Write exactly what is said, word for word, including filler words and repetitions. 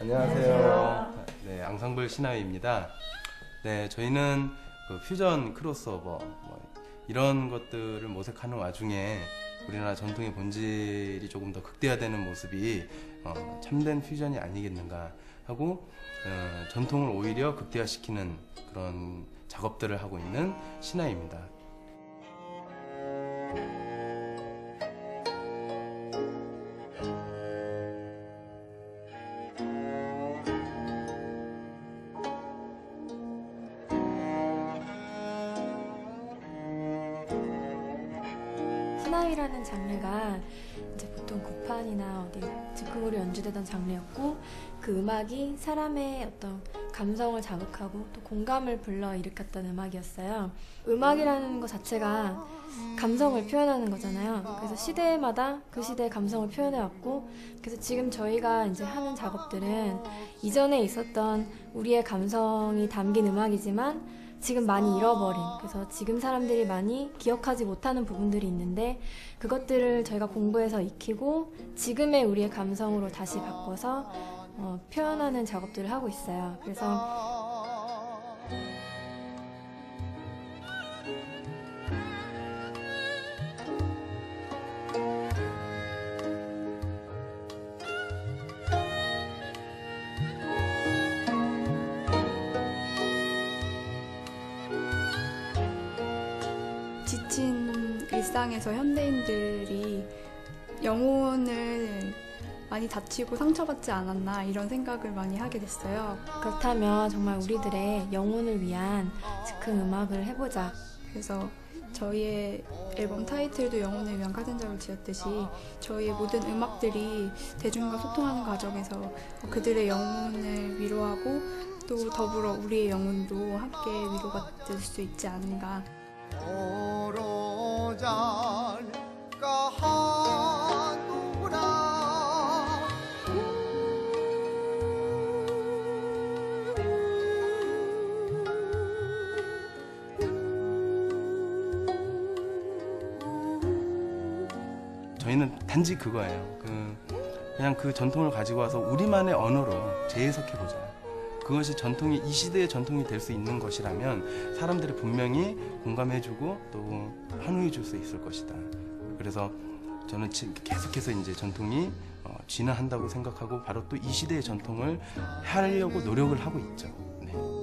안녕하세요. 네, 앙상블 시나위입니다. 네, 저희는 그 퓨전 크로스오버 뭐 이런 것들을 모색하는 와중에 우리나라 전통의 본질이 조금 더 극대화되는 모습이 어, 참된 퓨전이 아니겠는가 하고 어, 전통을 오히려 극대화시키는 그런 작업들을 하고 있는 시나위입니다. 시나위라는 장르가 이제 보통 국판이나 어디 즉흥으로 연주되던 장르였고, 그 음악이 사람의 어떤 감성을 자극하고 또 공감을 불러일으켰던 음악이었어요. 음악이라는 것 자체가 감성을 표현하는 거잖아요. 그래서 시대마다 그 시대의 감성을 표현해왔고, 그래서 지금 저희가 이제 하는 작업들은 이전에 있었던 우리의 감성이 담긴 음악이지만 지금 많이 잃어버린, 그래서 지금 사람들이 많이 기억하지 못하는 부분들이 있는데, 그것들을 저희가 공부해서 익히고 지금의 우리의 감성으로 다시 바꿔서 어, 표현하는 작업들을 하고 있어요. 그래서 지친 일상에서 현대인들이 영혼을 많이 다치고 상처받지 않았나, 이런 생각을 많이 하게 됐어요. 그렇다면 정말 우리들의 영혼을 위한 즉흥 음악을 해보자. 그래서 저희의 앨범 타이틀도 영혼을 위한 카덴자로 지었듯이 저희의 모든 음악들이 대중과 소통하는 과정에서 그들의 영혼을 위로하고 또 더불어 우리의 영혼도 함께 위로받을 수 있지 않은가. 저희는 단지 그거예요. 그 그냥 그 전통을 가지고 와서 우리만의 언어로 재해석해보자. 그것이 전통이, 이 시대의 전통이 될 수 있는 것이라면 사람들이 분명히 공감해주고 또 환호해줄 수 있을 것이다. 그래서 저는 계속해서 이제 전통이 진화한다고 생각하고 바로 또 이 시대의 전통을 하려고 노력을 하고 있죠. 네.